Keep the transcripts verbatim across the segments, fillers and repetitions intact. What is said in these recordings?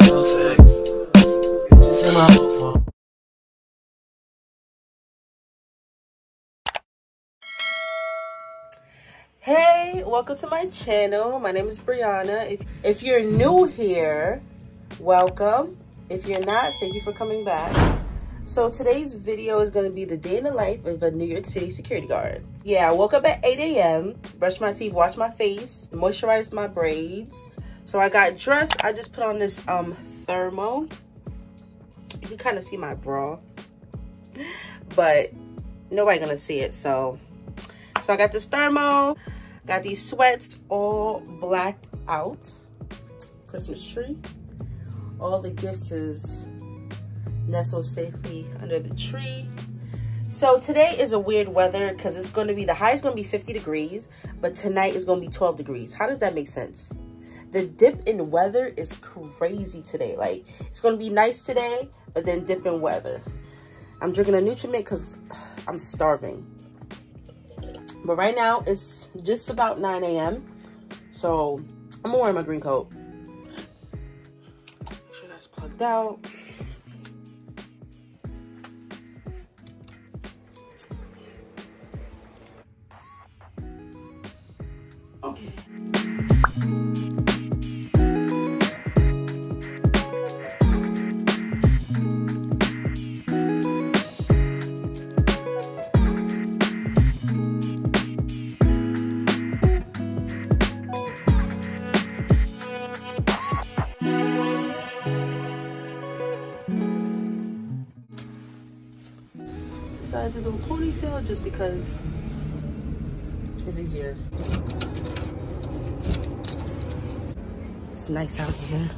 music. Bitches in my phone. Hey, welcome to my channel. My name is Brianna. If, if you're new here, welcome. If you're not, thank you for coming back. So today's video is going to be the day in the life of a New York City security guard. Yeah, I woke up at eight A M, brushed my teeth, washed my face, moisturized my braids. So I got dressed. I just put on this um, thermal. You can kind of see my bra, but nobody gonna see it. So, so I got this thermal, got these sweats, all blacked out. Christmas tree. All the gifts is nestled safely under the tree. So today is a weird weather because it's gonna be, the high is gonna be fifty degrees, but tonight is gonna be twelve degrees. How does that make sense? The dip in weather is crazy today. Like, it's gonna be nice today, but then dip in weather. I'm drinking a Nutriment because I'm starving. But right now, it's just about nine A M So I'm gonna wear my green coat. Make sure that's plugged out. Okay. Decided to do a ponytail just because it's easier. It's nice out here.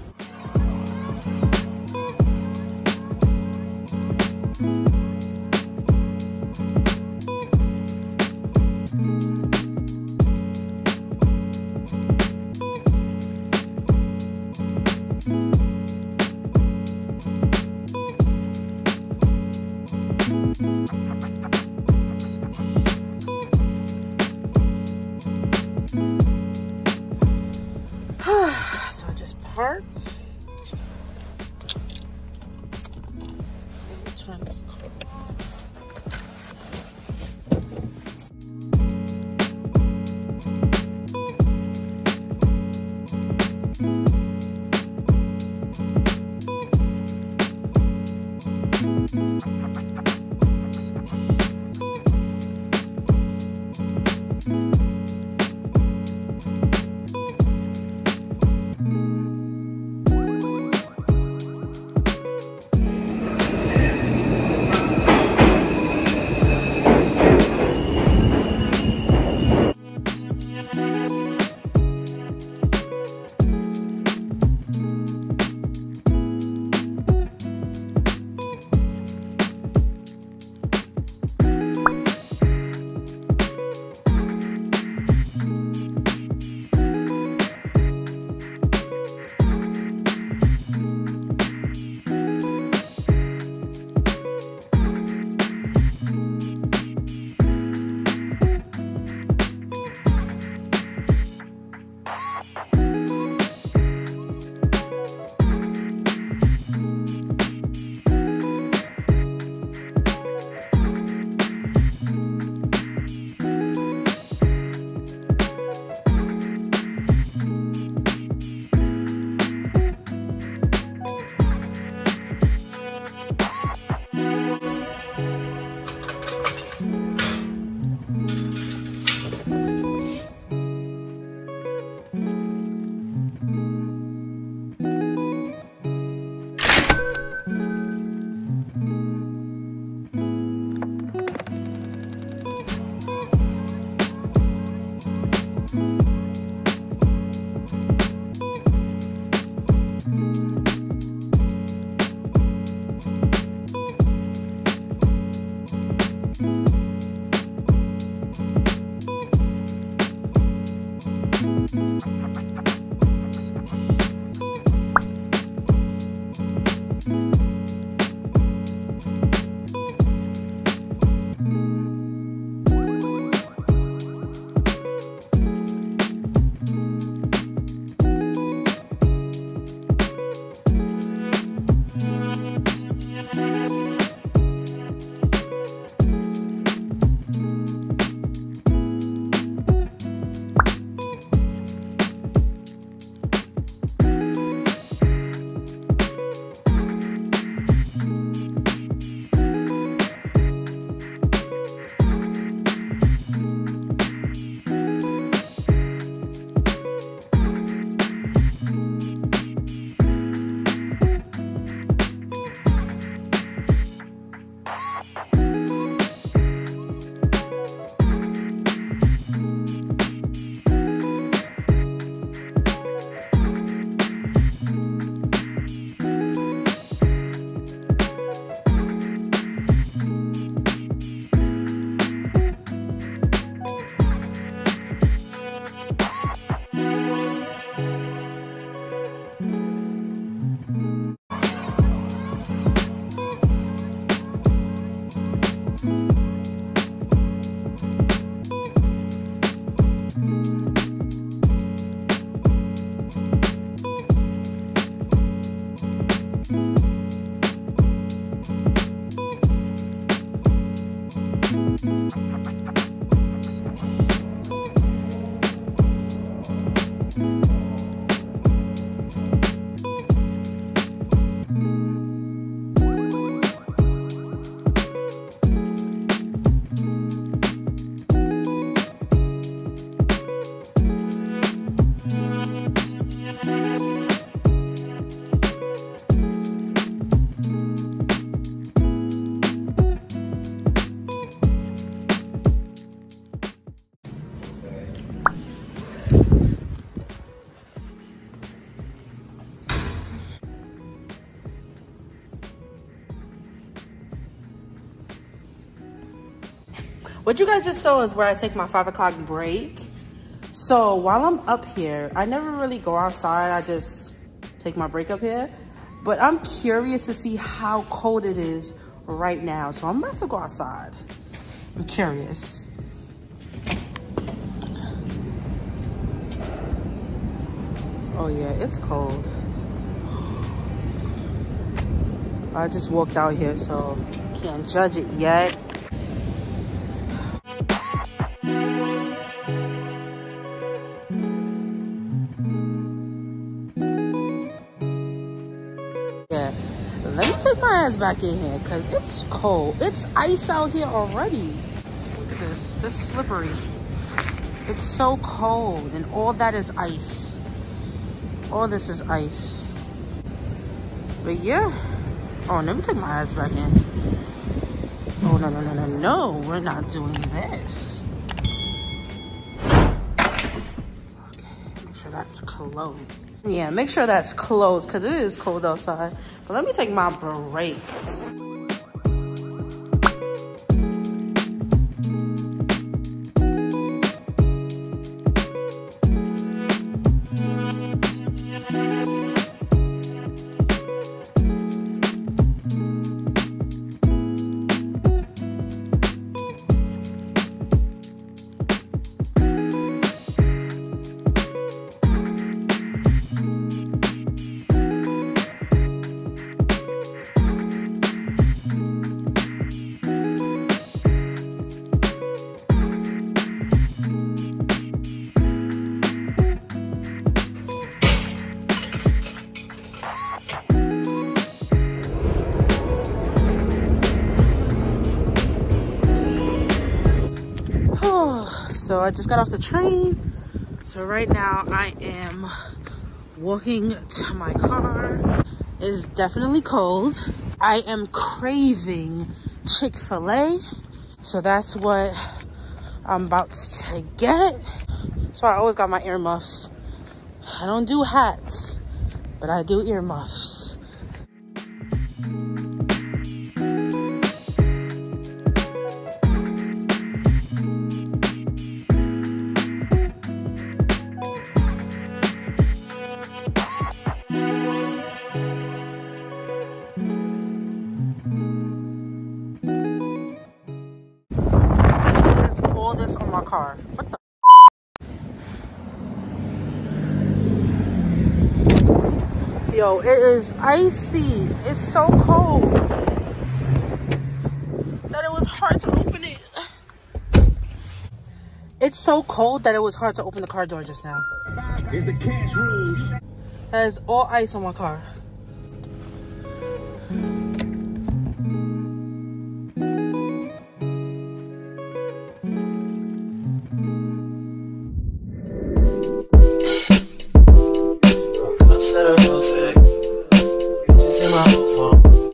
Heart. What you guys just saw is where I take my five o'clock break. So while I'm up here, I never really go outside. I just take my break up here. But I'm curious to see how cold it is right now. So I'm about to go outside. I'm curious. Oh yeah, it's cold. I just walked out here, so can't judge it yet. Let me take my ass back in here, cause it's cold. It's ice out here already. Look at this, it's slippery. It's so cold and all that is ice. All this is ice. But yeah. Oh, let me take my ass back in. Oh no, no, no, no, no, we're not doing this. Okay, make sure that's closed. Yeah, make sure that's closed, cause it is cold outside. But let me take my break. So I just got off the train. So right now I am walking to my car. It is definitely cold. I am craving Chick-fil-A. So that's what I'm about to get. So I always got my earmuffs. I don't do hats, but I do earmuffs. This on my car. What the f? Yo, it is icy. It's so cold that it was hard to open it. It's so cold that it was hard to open the car door just now. There's all ice on my car.